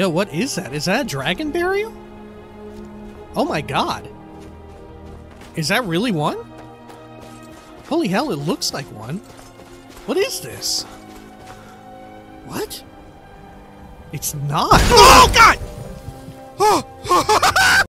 Yo, what is that? Is that a dragon burial? Oh my god. Is that really one? Holy hell, it looks like one. What is this? What? It's not. Oh god! Oh!